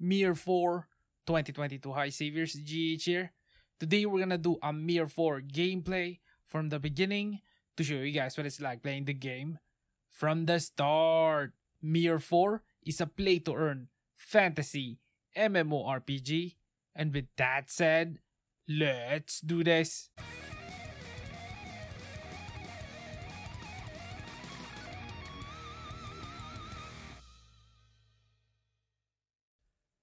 MIR4 2022. Hi Saviors, GH here. Today we're gonna do a MIR4 gameplay from the beginning to show you guys what it's like playing the game from the start. MIR4 is a play to earn fantasy MMORPG, and with that said, let's do this.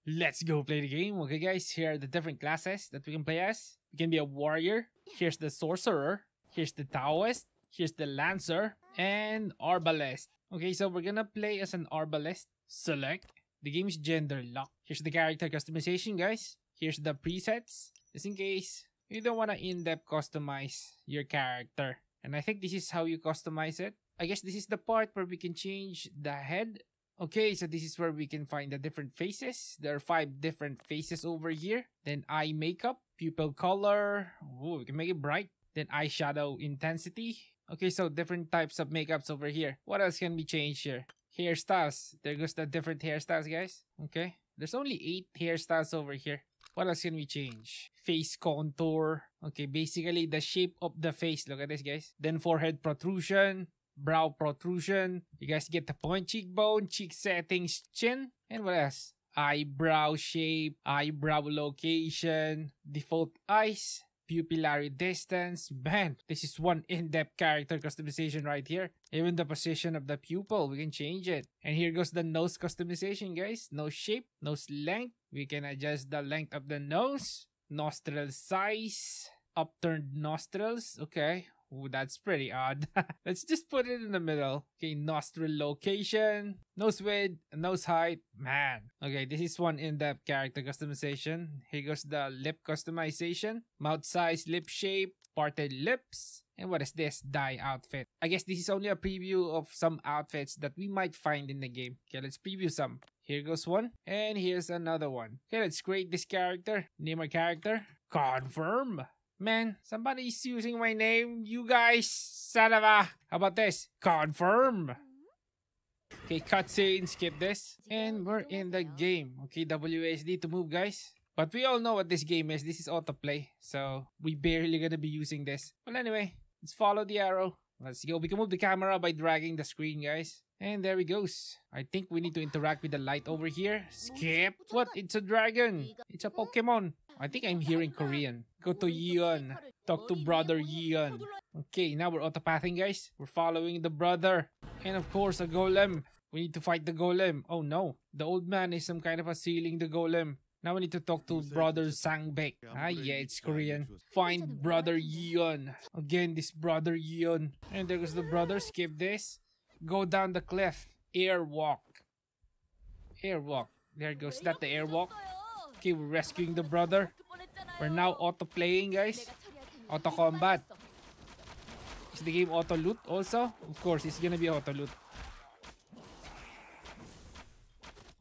Let's go play the game. Okay guys, here are the different classes that we can play as. We can be a warrior, here's the sorcerer, here's the Taoist, here's the lancer, and arbalest. Okay, so we're gonna play as an arbalest. Select. The game is gender locked. Here's the character customization guys. Here's the presets, just in case you don't wanna in-depth customize your character. And I think this is how you customize it. I guess this is the part where we can change the head. Okay, so this is where we can find the different faces. There are 5 different faces over here. Then eye makeup, pupil color. Ooh, we can make it bright. Then eyeshadow intensity. Okay, so different types of makeups over here. What else can be changed here? Hairstyles. There goes the different hairstyles, guys. Okay, there's only 8 hairstyles over here. What else can we change? Face contour. Okay, basically the shape of the face. Look at this, guys. Then forehead protrusion. Brow protrusion. You guys get the point. Cheekbone, cheek settings, chin, and what else? Eyebrow shape, eyebrow location, default eyes, pupillary distance. Man, this is one in-depth character customization right here. Even the position of the pupil, we can change it. And here goes the nose customization, guys. Nose shape, nose length. We can adjust the length of the nose. Nostril size, upturned nostrils. Okay. Ooh, that's pretty odd. Let's just put it in the middle. Okay, nostril location, nose width, nose height. Man. Okay, this is one in-depth character customization. Here goes the lip customization. Mouth size, lip shape, parted lips. And what is this? Dye outfit. I guess this is only a preview of some outfits that we might find in the game. Okay, let's preview some. Here goes one. And here's another one. Okay, let's create this character. Name our character. Confirm. Man, somebody's using my name, you guys, son of a... How about this? Confirm! Okay, cutscene, skip this. And we're in the game. Okay, WASD to move, guys. But we all know what this game is. This is autoplay, so we barely gonna be using this. Well, anyway, let's follow the arrow. Let's go. We can move the camera by dragging the screen, guys. And there he goes. I think we need to interact with the light over here. Skip. What? It's a dragon. It's a Pokemon. I think I'm hearing Korean. Go to Yeon. Talk to brother Yeon. Okay, now we're autopathing, guys. We're following the brother. And of course, a golem. We need to fight the golem. Oh no. The old man is some kind of a sealing the golem. Now we need to talk to brother Sangbek. Ah yeah, it's Korean. Find brother Yeon. Again, this brother Yeon. And there goes the brother. Skip this. Go down the cliff. Airwalk. Airwalk. There it goes. That's the airwalk. Okay, we're rescuing the brother. We're now auto-playing, guys. Auto-combat. Is the game auto-loot also? Of course, it's gonna be auto-loot.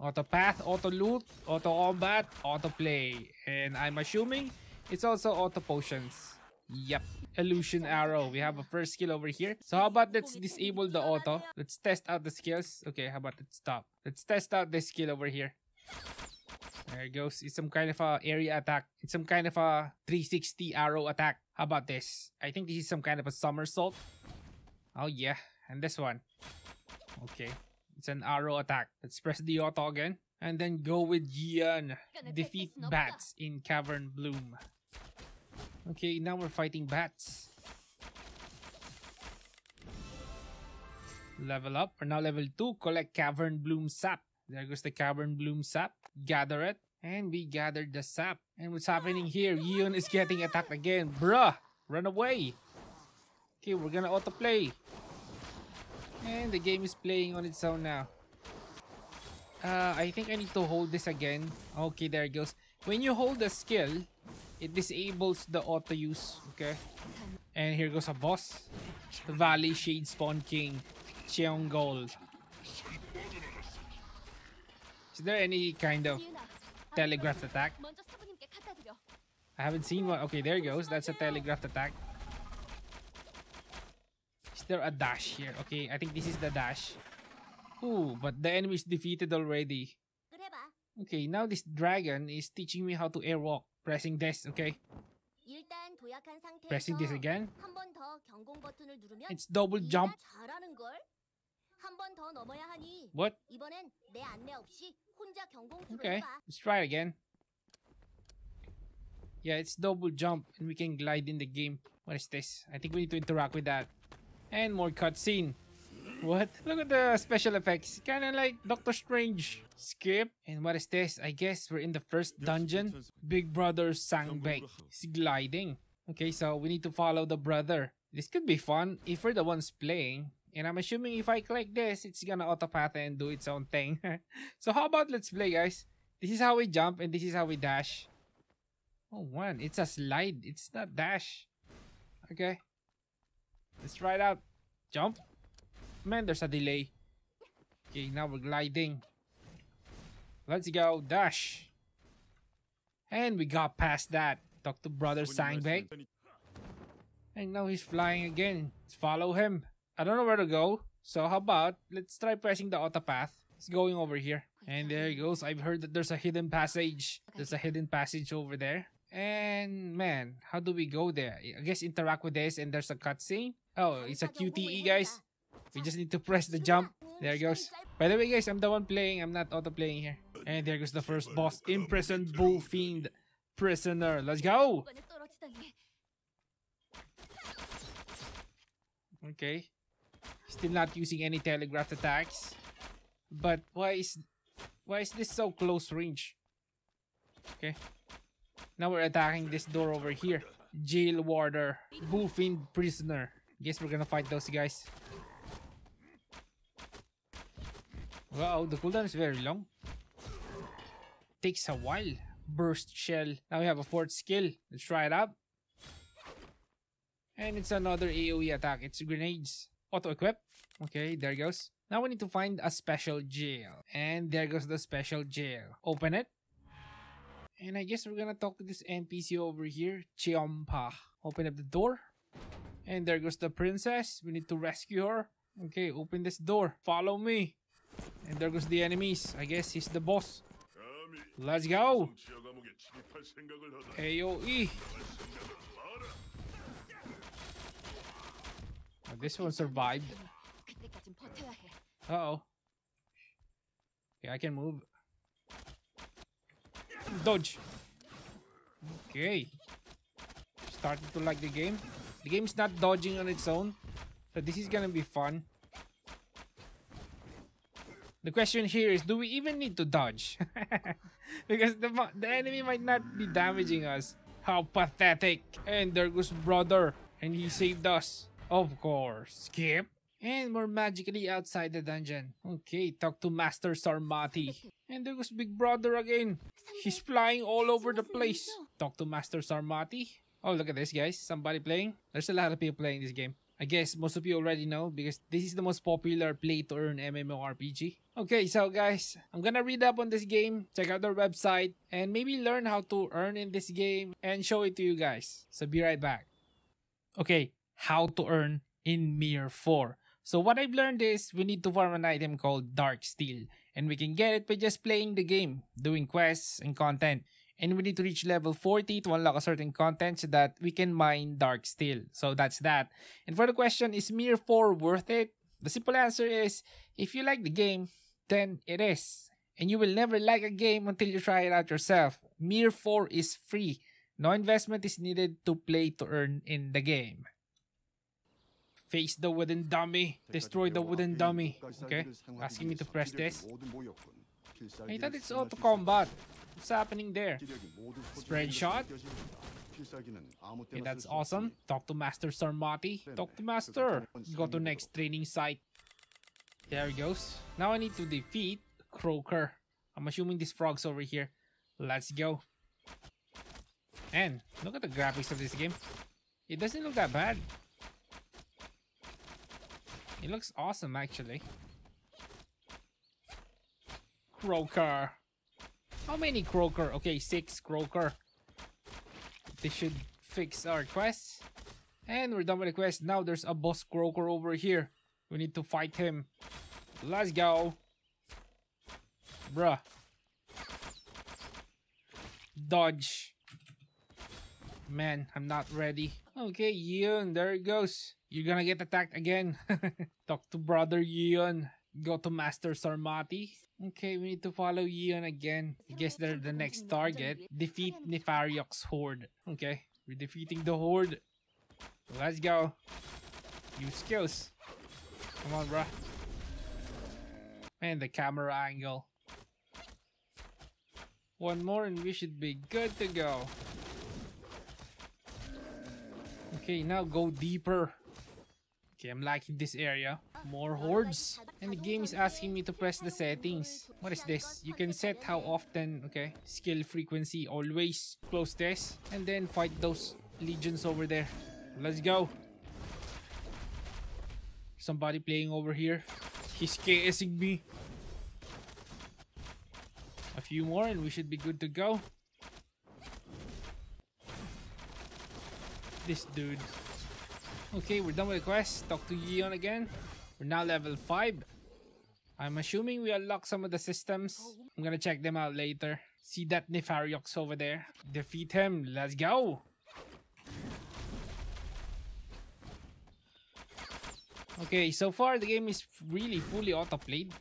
Auto-path, auto-loot, auto-combat, auto-play. And I'm assuming it's also auto-potions. Yep. Illusion arrow. We have a first skill over here. So how about let's disable the auto. Let's test out the skills. Okay, how about let's stop. Let's test out this skill over here. There it goes. It's some kind of a area attack. It's some kind of a 360 arrow attack. How about this? I think this is some kind of a somersault. Oh yeah. And this one. Okay. It's an arrow attack. Let's press the auto again. And then go with Yeon. Defeat bats in Cavern Bloom. Okay, now we're fighting bats. Level up. We're now level 2. Collect Cavern Bloom Sap. There goes the Cavern Bloom Sap. Gather it. And we gathered the sap. And what's happening here? Yeon is getting attacked again. Bruh! Run away! Okay, we're gonna autoplay. And the game is playing on its own now. I think I need to hold this again. Okay, there it goes. When you hold the skill... it disables the auto use. Okay, and here goes a boss. Valley Shade Spawn King Cheong Gold. Is there any kind of telegraphed attack? I haven't seen one. Okay, there it goes. That's a telegraphed attack. Is there a dash here? Okay, I think this is the dash. Ooh, but the enemy is defeated already. Okay, now this dragon is teaching me how to airwalk. Pressing this, okay. Pressing this again. It's double jump. What? Okay, let's try it again. Yeah, it's double jump and we can glide in the game. What is this? I think we need to interact with that. And more cutscene. What? Look at the special effects. Kind of like Doctor Strange. Skip. And what is this? I guess we're in the first dungeon. Big Brother Sangbei. He's gliding. Okay, so we need to follow the brother. This could be fun if we're the ones playing. And I'm assuming if I click this, it's gonna autopath and do its own thing. So how about let's play, guys? This is how we jump and this is how we dash. Oh man, it's a slide. It's not dash. Okay. Let's try it out. Jump. Man, there's a delay. Okay, now we're gliding. Let's go. Dash. And we got past that. Talk to Brother Sangbei. And now he's flying again. Let's follow him. I don't know where to go. So how about let's try pressing the autopath. It's going over here. And there he goes. I've heard that there's a hidden passage. There's a hidden passage over there. And man, how do we go there? I guess interact with this and there's a cutscene. Oh, it's a QTE, guys. We just need to press the jump. There it goes. By the way, guys, I'm the one playing. I'm not auto-playing here. And there goes the first boss. Imprisoned Bull Fiend Prisoner. Let's go! Okay. Still not using any telegraphed attacks. But why is this so close range? Okay. Now we're attacking this door over here. Jail Warder. Bull Fiend Prisoner. Guess we're gonna fight those guys. Wow, the cooldown is very long. Takes a while. Burst Shell. Now we have a fourth skill. Let's try it out. And it's another AoE attack. It's grenades. Auto-equip. Okay, there it goes. Now we need to find a special jail. And there goes the special jail. Open it. And I guess we're gonna talk to this NPC over here. Chiompa. Open up the door. And there goes the princess. We need to rescue her. Okay, open this door. Follow me. And there goes the enemies. I guess he's the boss. Let's go! AoE! Oh, this one survived. Uh-oh. Okay, I can move. Dodge! Okay. Starting to like the game. The game's not dodging on its own. So this is gonna be fun. The question here is, do we even need to dodge? Because the enemy might not be damaging us. How pathetic. And there goes brother. And he saved us. Of course. Skip. And we're magically outside the dungeon. Okay, talk to Master Sarmati. And there goes big brother again. He's flying all over the place. Talk to Master Sarmati. Oh, look at this, guys. Somebody playing. There's a lot of people playing this game. I guess most of you already know because this is the most popular play-to-earn MMORPG. Okay, so guys, I'm gonna read up on this game, check out their website, and maybe learn how to earn in this game and show it to you guys. So be right back. Okay, how to earn in MIR4. So what I've learned is we need to farm an item called Dark Steel, and we can get it by just playing the game, doing quests and content. And we need to reach level 40 to unlock a certain content so that we can mine Dark Steel. So that's that. And for the question, is MIR4 worth it? The simple answer is, if you like the game, then it is. And you will never like a game until you try it out yourself. MIR4 is free. No investment is needed to play to earn in the game. Face the wooden dummy. Destroy the wooden dummy. Okay, asking me to press this. I thought it's auto combat. What's happening there? Spread shot. Okay, that's awesome. Talk to Master Sarmati. Talk to Master. Go to next training site. There it goes. Now I need to defeat Croaker. I'm assuming this frog's over here. Let's go. And look at the graphics of this game. It doesn't look that bad. It looks awesome actually. Croaker. How many Croaker? Okay, 6 Croaker. This should fix our quest. And we're done with the quest. Now there's a boss Croaker over here. We need to fight him. Let's go. Bruh. dodge. Man, I'm not ready. Okay, Yeon, there it goes. You're gonna get attacked again. Talk to brother Yeon. Go to Master Sarmati. Okay, we need to follow Yeon again. I guess they're the next target. Defeat Nefariok's horde. Okay, we're defeating the horde. Let's go. Use skills. Come on, bruh. And the camera angle. One more and we should be good to go. Okay, now go deeper. Okay, I'm liking this area. More hordes. And the game is asking me to press the settings. What is this? You can set how often. Okay, skill frequency always. Close this. And then fight those legions over there. Let's go. Somebody playing over here. He's KSing me. A few more and we should be good to go. This dude. Okay, we're done with the quest. Talk to Yeon again. We're now level 5. I'm assuming we unlock some of the systems. I'm gonna check them out later. See that Nefariox over there. Defeat him. Let's go. Okay, so far the game is really fully autoplayed.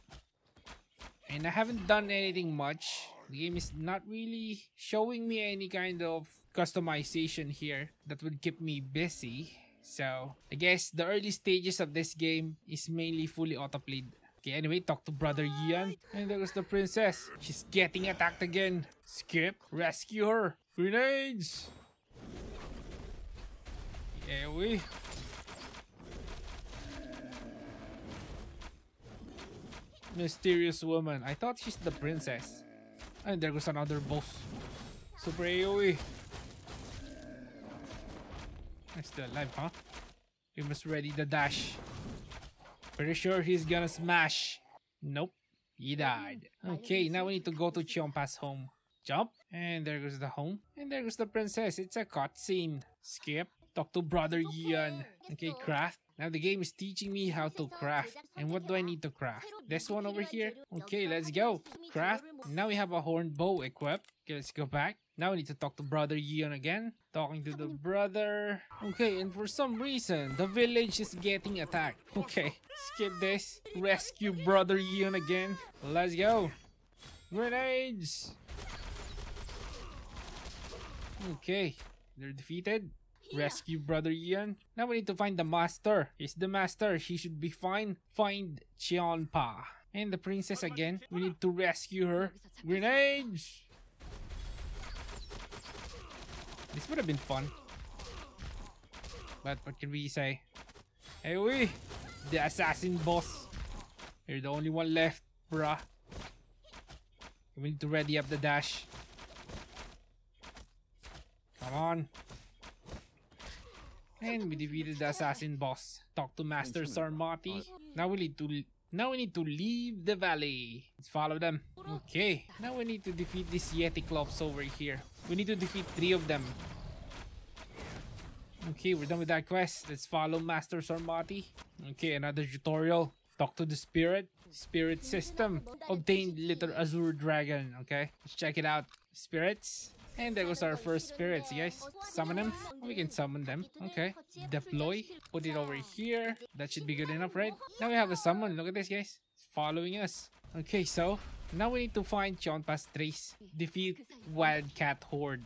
And I haven't done anything much. The game is not really showing me any kind of customization here that would keep me busy. So, I guess the early stages of this game is mainly fully autoplayed. Okay, anyway, talk to brother Yeon. And there goes the princess. She's getting attacked again. Skip, rescue her. Grenades! Yeah, we... Mysterious woman. I thought she's the princess. And there goes another boss. Super AoE. I'm still alive, huh? We must ready the dash. Pretty sure he's gonna smash. Nope. He died. Okay, now we need to go to Chompa's home. Jump. And there goes the home. And there goes the princess. It's a cutscene. Skip. Talk to brother Yeon. Okay, craft. Now the game is teaching me how to craft. And what do I need to craft? This one over here? Okay, let's go. Craft. Now we have a horn bow equipped. Okay, let's go back. Now we need to talk to brother Yeon again. Talking to the brother. Okay, and for some reason, the village is getting attacked. Okay, skip this. Rescue brother Yeon again. Let's go. Grenades! Okay, they're defeated. Rescue brother Yeon. Now we need to find the master. He's the master. He should be fine. Find Chionpa. And the princess again. We need to rescue her. Grenades! This would have been fun. But what can we say? Hey, we! The assassin boss. You're the only one left, bruh. We need to ready up the dash. Come on. And we defeated the assassin boss. Talk to Master Sarmati. Now we need to leave the valley. Let's follow them. Okay. Now we need to defeat these Yeti Clops over here. We need to defeat 3 of them. Okay, we're done with that quest. Let's follow Master Sarmati. Okay, another tutorial. Talk to the spirit. Spirit system. Obtained Little Azure Dragon. Okay, let's check it out. Spirits. And there goes our first spirits, you guys. Summon them. We can summon them. Okay. Deploy. Put it over here. That should be good enough, right? Now we have a summon. Look at this, guys. It's following us. Okay, so now we need to find Chionpa's trace. Defeat Wildcat Horde.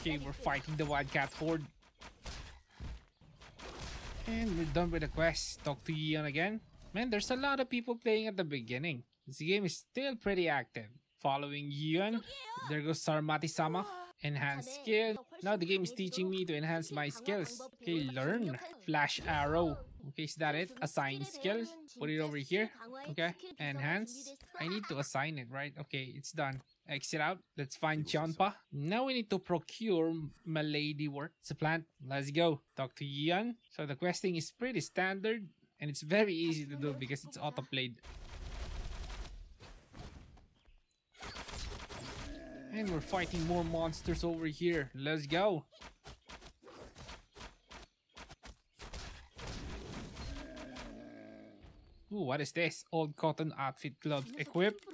Okay, we're fighting the Wildcat Horde. And we're done with the quest. Talk to Yeon again. Man, there's a lot of people playing at the beginning. This game is still pretty active. Following Yeon, there goes Sarmati-sama. Enhance skill. Now the game is teaching me to enhance my skills. Okay, learn. Flash arrow. Okay, is that it? Assign skill. Put it over here. Okay, enhance. I need to assign it, right? Okay, it's done. Exit out. Let's find Chionpa. Now we need to procure Milady work. Supplant. Let's go. Talk to Yeon. So the questing is pretty standard. And it's very easy to do because it's autoplayed. And we're fighting more monsters over here. Let's go. Ooh, what is this? Old cotton outfit gloves equipped.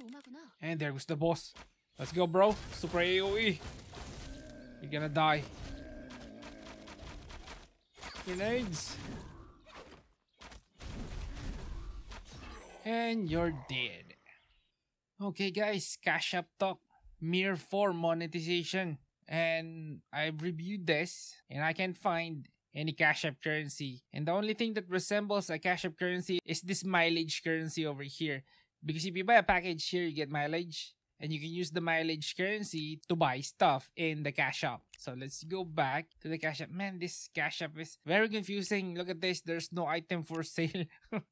And there was the boss. Let's go, bro. Super AoE. You're gonna die. Grenades. And you're dead. Okay, guys. Cash App Talk. MIR4 monetization. And I've reviewed this. And I can't find any Cash App currency. And the only thing that resembles a Cash App currency is this mileage currency over here. Because if you buy a package here, you get mileage. And you can use the mileage currency to buy stuff in the Cash App. So let's go back to the Cash App. Man, this Cash App is very confusing. Look at this. There's no item for sale.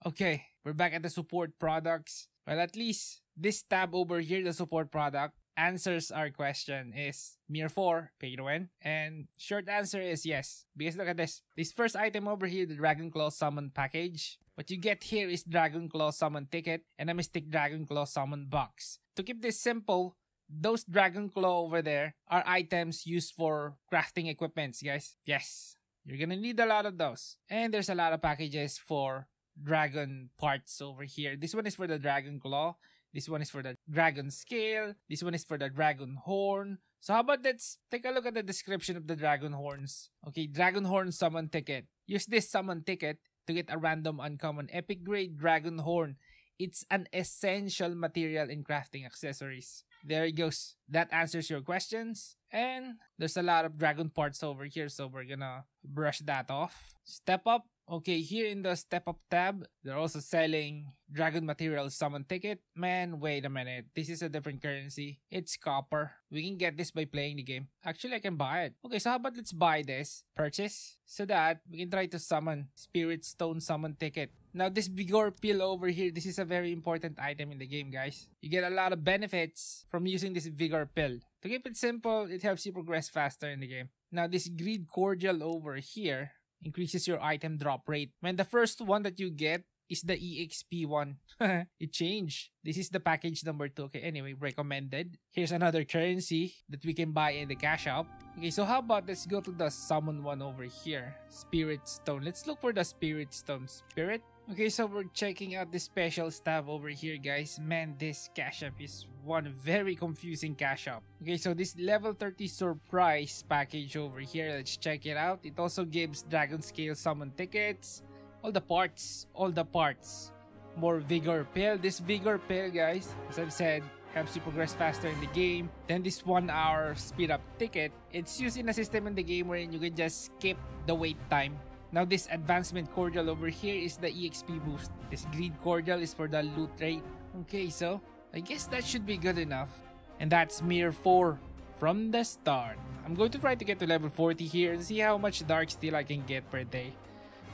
Okay, we're back at the support products. Well, at least this tab over here, the support product, answers our question is MIR4, pay to win. And short answer is yes. Because look at this. This first item over here, the Dragon Claw Summon Package. What you get here is Dragon Claw Summon Ticket and a Mystic Dragon Claw Summon Box. To keep this simple, those Dragon Claw over there are items used for crafting equipments, guys. Yes, you're gonna need a lot of those. And there's a lot of packages for dragon parts over here. This one is for the Dragon Claw. This one is for the Dragon Scale. This one is for the Dragon Horn. So how about let's take a look at the description of the Dragon Horns. Okay, Dragon Horn Summon Ticket. Use this Summon Ticket to get a random uncommon epic grade Dragon Horn. It's an essential material in crafting accessories. There it goes. That answers your questions. And there's a lot of dragon parts over here, so we're gonna brush that off. Step up. Okay, here in the step up tab, they're also selling dragon material summon ticket. Man, wait a minute. This is a different currency. It's copper. We can get this by playing the game. Actually, I can buy it. Okay, so how about let's buy this. Purchase. So that we can try to summon Spirit Stone summon ticket. Now, this Vigor Pill over here, this is a very important item in the game, guys. You get a lot of benefits from using this Vigor Pill. To keep it simple, it helps you progress faster in the game. Now, this Greed Cordial over here increases your item drop rate. When the first one that you get is the EXP one. It changed. This is the package number 2. Okay, anyway, recommended. Here's another currency that we can buy in the Cash App. Okay, so how about let's go to the summon one over here. Spirit Stone. Let's look for the Spirit Stone. Spirit. Okay, so we're checking out the specials tab over here, guys. Man, this Cash App is one very confusing Cash App. Okay, so this level 30 surprise package over here, let's check it out. It also gives Dragon Scale Summon Tickets, all the parts. More Vigor Pill. This Vigor Pill, guys, as I've said, helps you progress faster in the game. Then this 1 hour speed up ticket, it's used in a system in the game wherein you can just skip the wait time. Now, this Advancement Cordial over here is the EXP boost. This Greed Cordial is for the loot rate. Okay, so I guess that should be good enough. And that's MIR4 from the start. I'm going to try to get to level 40 here and see how much Dark Steel I can get per day,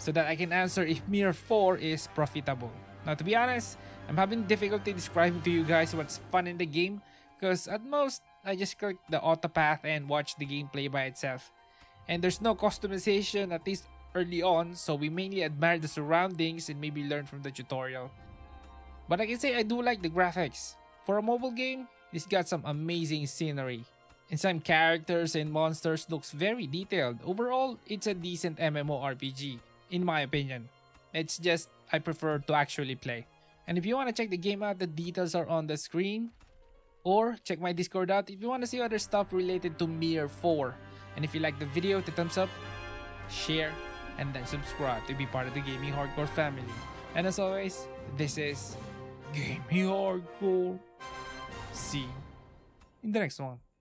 so that I can answer if MIR4 is profitable. Now, to be honest, I'm having difficulty describing to you guys what's fun in the game, because at most, I just click the autopath and watch the gameplay by itself. And there's no customization, at least early on, so we mainly admire the surroundings and maybe learn from the tutorial. But I can say I do like the graphics. For a mobile game, this got some amazing scenery. And some characters and monsters looks very detailed. Overall, it's a decent MMORPG, in my opinion. It's just, I prefer to actually play. And if you want to check the game out, the details are on the screen. Or check my Discord out if you want to see other stuff related to MIR4. And if you like the video, hit the thumbs up, share, and then subscribe to be part of the Gaming Hardcore family. And as always, this is Gaming Hardcore. See you in the next one.